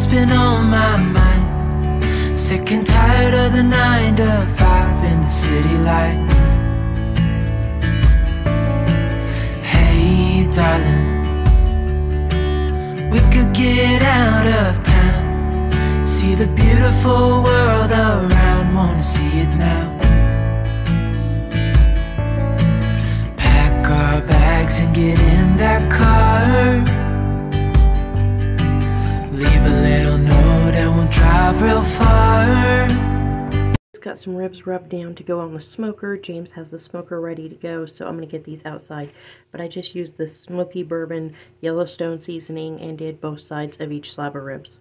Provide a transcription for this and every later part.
what's been on my mind. Sick and tired of the 9 to 5 in the city light. Hey, darling, we could get out of town, see the beautiful world around, wanna see it now. Our bags and get in that car. Leave a little note and we'll drive real far. Just got some ribs rubbed down to go on the smoker. James has the smoker ready to go, so I'm going to get these outside. But I just used the smoky bourbon Yellowstone seasoning and did both sides of each slab of ribs.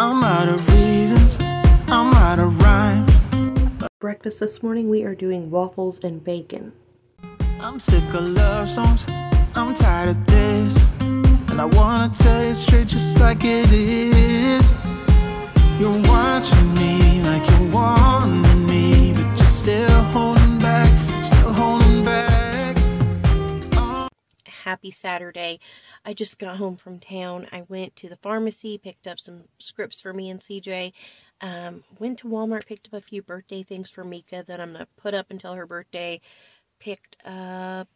I'm out of reasons, I'm out of rhyme. Breakfast this morning, we are doing waffles and bacon. I'm sick of love songs, I'm tired of this, and I wanna tell you straight just like it is. You're watching me like you're wanting me, but you're still holding back oh. Happy Saturday. I just got home from town. I went to the pharmacy, picked up some scripts for me and CJ. Went to Walmart, picked up a few birthday things for Mika that I'm going to put up until her birthday. Picked up,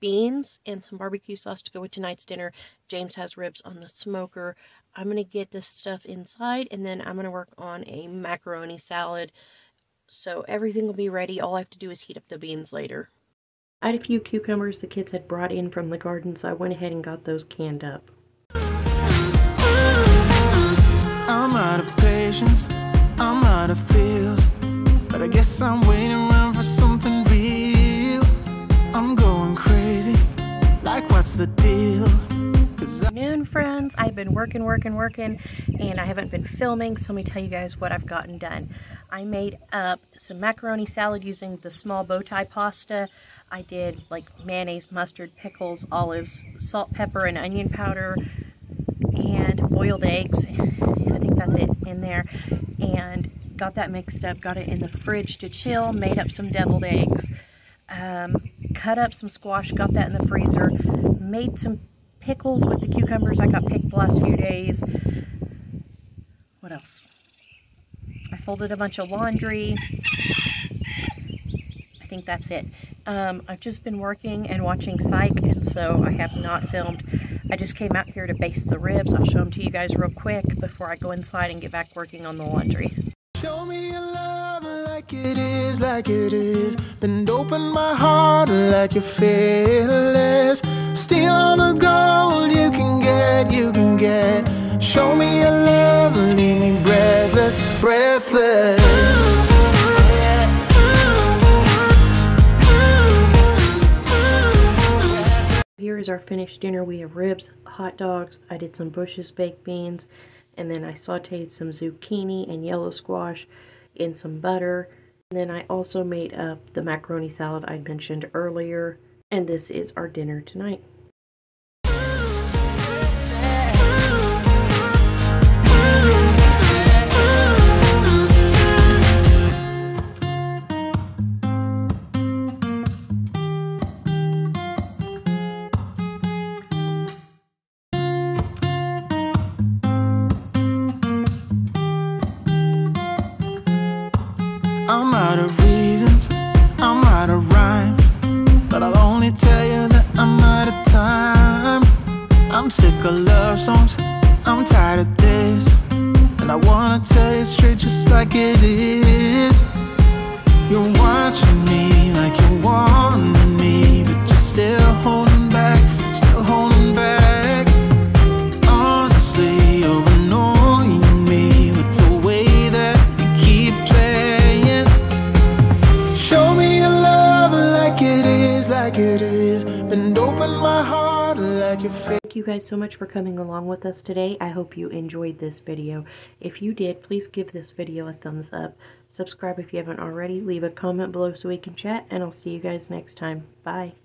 beans and some barbecue sauce to go with tonight's dinner. James has ribs on the smoker. I'm going to get this stuff inside, and then I'm going to work on a macaroni salad. So everything will be ready. All I have to do is heat up the beans later. I had a few cucumbers the kids had brought in from the garden, so I went ahead and got those canned up. I'm out of patience, I'm out of feels, but I guess I'm waiting around for something real. I'm going crazy, like what's the deal? Noon, friends, I've been working, and I haven't been filming, so let me tell you guys what I've gotten done. I made up some macaroni salad using the small bow tie pasta. I did like mayonnaise, mustard, pickles, olives, salt, pepper, and onion powder, and boiled eggs. I think that's it in there, and got that mixed up, got it in the fridge to chill, made up some deviled eggs, cut up some squash, got that in the freezer, made some pickles with the cucumbers I got picked the last few days. What else? I folded a bunch of laundry. I think that's it. I've just been working and watching Psych, and so I have not filmed. I just came out here to baste the ribs. I'll show them to you guys real quick before I go inside and get back working on the laundry. Show me your love like it is, like it is. Then open my heart like you're fearless. Steal all the gold you can get, you can get. Show me your love, leave me breathless, breathless. Here is our finished dinner. We have ribs, hot dogs, I did some Bush's baked beans, and then I sauteed some zucchini and yellow squash in some butter. And then I also made up the macaroni salad I mentioned earlier, and this is our dinner tonight. I'm out of reasons, I'm out of rhyme, but I'll only tell you that I'm out of time. I'm sick of love songs, I'm tired of this, and I wanna tell you straight just like it is. You're watching me like you're wanting me, but you're still holding back, honestly, you're annoying me with the way that you keep playing. Show me your love like it is, like it is, and open my heart like your face. Thank you guys so much for coming along with us today. I hope you enjoyed this video. If you did, please give this video a thumbs up. Subscribe if you haven't already. Leave a comment below so we can chat, and I'll see you guys next time. Bye.